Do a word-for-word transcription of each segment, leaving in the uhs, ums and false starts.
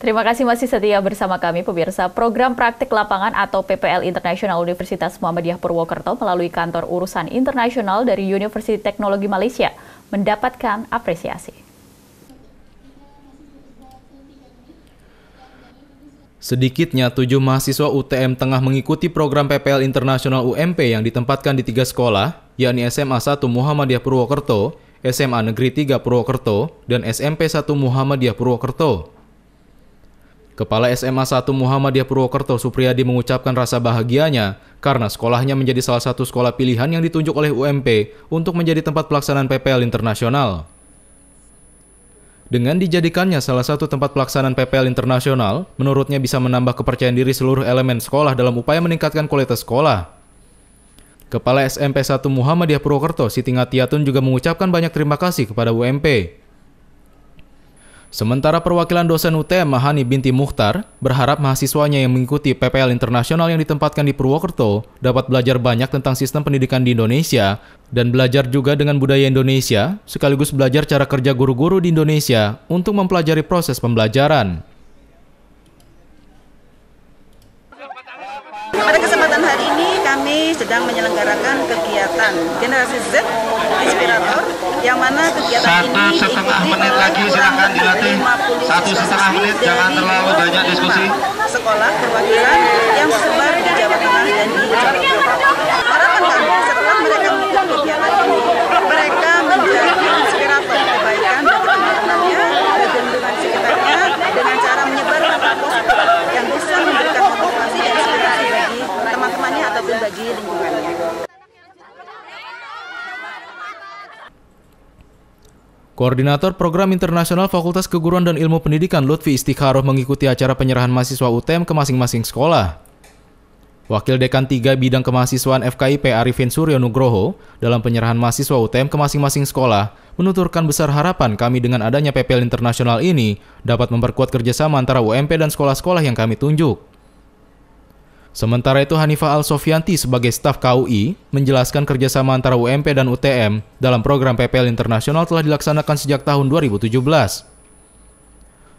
Terima kasih masih setia bersama kami pemirsa. Program Praktik Lapangan atau P P L Internasional Universitas Muhammadiyah Purwokerto melalui Kantor Urusan Internasional dari Universiti Teknologi Malaysia mendapatkan apresiasi. Sedikitnya tujuh mahasiswa U T M tengah mengikuti program P P L Internasional U M P yang ditempatkan di tiga sekolah, yakni S M A satu Muhammadiyah Purwokerto, S M A Negeri tiga Purwokerto, dan S M P satu Muhammadiyah Purwokerto. Kepala S M A satu Muhammadiyah Purwokerto Supriyadi mengucapkan rasa bahagianya karena sekolahnya menjadi salah satu sekolah pilihan yang ditunjuk oleh U M P untuk menjadi tempat pelaksanaan P P L internasional. Dengan dijadikannya salah satu tempat pelaksanaan P P L internasional, menurutnya bisa menambah kepercayaan diri seluruh elemen sekolah dalam upaya meningkatkan kualitas sekolah. Kepala S M P satu Muhammadiyah Purwokerto Siti Ngatiyatun juga mengucapkan banyak terima kasih kepada U M P. Sementara perwakilan dosen U T M Mahani binti Muhtar berharap mahasiswanya yang mengikuti P P L internasional yang ditempatkan di Purwokerto dapat belajar banyak tentang sistem pendidikan di Indonesia dan belajar juga dengan budaya Indonesia, sekaligus belajar cara kerja guru-guru di Indonesia untuk mempelajari proses pembelajaran. Pada kesempatan hari ini kami sedang menyelenggarakan kegiatan Generasi Z Inspirator, yang mana kegiatan satu ini setengah menit lagi silakan dilatih satu setengah menit jangan terlalu banyak diskusi. Sekolah perwakilan yang tersebar di Jawa Tengah dan di Jawa Timur. Harapan kami setelah mereka mengikuti kegiatan ini, mereka menjadi inspirator kebaikan bagi teman-temannya, bagi lingkungan sekitarnya dengan cara menyebarkan positif yang bisa memberikan motivasi dan inspirasi bagi teman-temannya ataupun bagi lingkungannya. Koordinator Program Internasional Fakultas Keguruan dan Ilmu Pendidikan Lutfi Istikharoh mengikuti acara penyerahan mahasiswa U T M ke masing-masing sekolah. Wakil Dekan tiga Bidang Kemahasiswaan F K I P Arifin Suryo Nugroho dalam penyerahan mahasiswa U T M ke masing-masing sekolah menuturkan besar harapan kami dengan adanya P P L Internasional ini dapat memperkuat kerjasama antara U M P dan sekolah-sekolah yang kami tunjuk. Sementara itu, Hanifa Al-Sofianti sebagai staf K U I menjelaskan kerjasama antara U M P dan U T M dalam program P P L Internasional telah dilaksanakan sejak tahun dua ribu tujuh belas.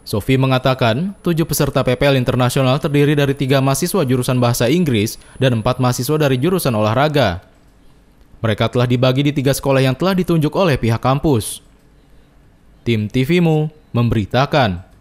Sofi mengatakan, tujuh peserta P P L Internasional terdiri dari tiga mahasiswa jurusan Bahasa Inggris dan empat mahasiswa dari jurusan Olahraga. Mereka telah dibagi di tiga sekolah yang telah ditunjuk oleh pihak kampus. Tim tvMu memberitakan.